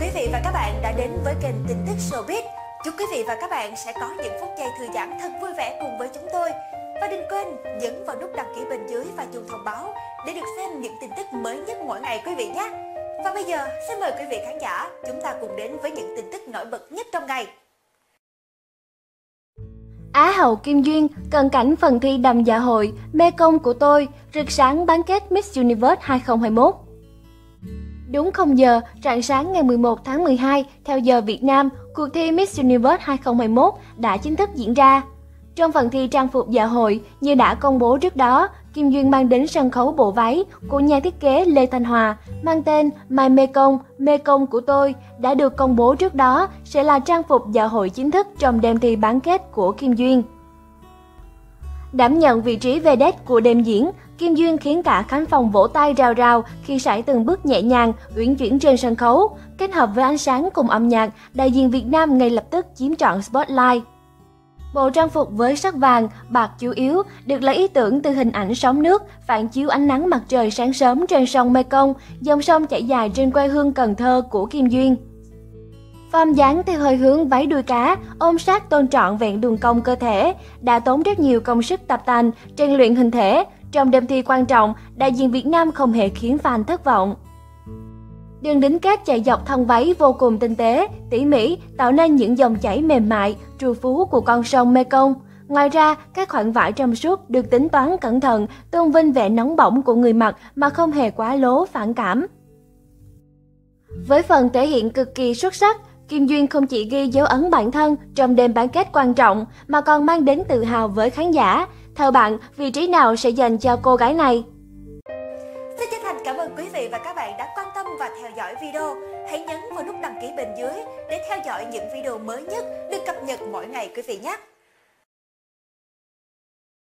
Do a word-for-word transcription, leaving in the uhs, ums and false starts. quý vị và các bạn đã đến với kênh Tin Tức Showbiz. Chúc quý vị và các bạn sẽ có những phút giây thư giãn thật vui vẻ cùng với chúng tôi. Và đừng quên nhấn vào nút đăng ký bên dưới và chuông thông báo để được xem những tin tức mới nhất mỗi ngày quý vị nhé. Và bây giờ xin mời quý vị khán giả chúng ta cùng đến với những tin tức nổi bật nhất trong ngày. Á hậu Kim Duyên cận cảnh phần thi đầm dạ hội Mekong của tôi rực sáng bán kết Miss Universe hai không hai mốt. Đúng không giờ rạng sáng ngày mười một tháng mười hai theo giờ Việt Nam, cuộc thi Miss Universe hai không hai mốt đã chính thức diễn ra. Trong phần thi trang phục dạ hội như đã công bố trước đó, Kim Duyên mang đến sân khấu bộ váy của nhà thiết kế Lê Thanh Hòa mang tên My Mekong, Mekong của tôi đã được công bố trước đó sẽ là trang phục dạ hội chính thức trong đêm thi bán kết của Kim Duyên. Đảm nhận vị trí vedette của đêm diễn, Kim Duyên khiến cả khán phòng vỗ tay rào rào khi sải từng bước nhẹ nhàng, uyển chuyển trên sân khấu, kết hợp với ánh sáng cùng âm nhạc, đại diện Việt Nam ngay lập tức chiếm trọn spotlight. Bộ trang phục với sắc vàng, bạc chủ yếu được lấy ý tưởng từ hình ảnh sóng nước phản chiếu ánh nắng mặt trời sáng sớm trên sông Mekong, dòng sông chảy dài trên quê hương Cần Thơ của Kim Duyên. Form dáng theo hơi hướng váy đuôi cá, ôm sát tôn trọn vẹn đường cong cơ thể, đã tốn rất nhiều công sức tập tành, rèn luyện hình thể. Trong đêm thi quan trọng, đại diện Việt Nam không hề khiến fan thất vọng. Đường đính kết chạy dọc thân váy vô cùng tinh tế, tỉ mỉ, tạo nên những dòng chảy mềm mại, trù phú của con sông Mekong. Ngoài ra, các khoảng vải trong suốt được tính toán cẩn thận, tôn vinh vẻ nóng bỏng của người mặc mà không hề quá lố phản cảm. Với phần thể hiện cực kỳ xuất sắc, Kim Duyên không chỉ ghi dấu ấn bản thân trong đêm bán kết quan trọng mà còn mang đến tự hào với khán giả. Theo bạn, vị trí nào sẽ dành cho cô gái này? Xin chân thành cảm ơn quý vị và các bạn đã quan tâm và theo dõi video. Hãy nhấn vào nút đăng ký bên dưới để theo dõi những video mới nhất được cập nhật mỗi ngày quý vị nhé.